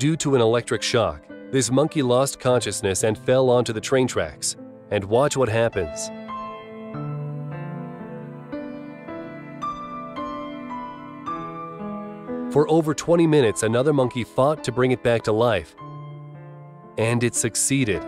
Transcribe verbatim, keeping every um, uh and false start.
Due to an electric shock, this monkey lost consciousness and fell onto the train tracks. And watch what happens. For over twenty minutes, another monkey fought to bring it back to life, and it succeeded.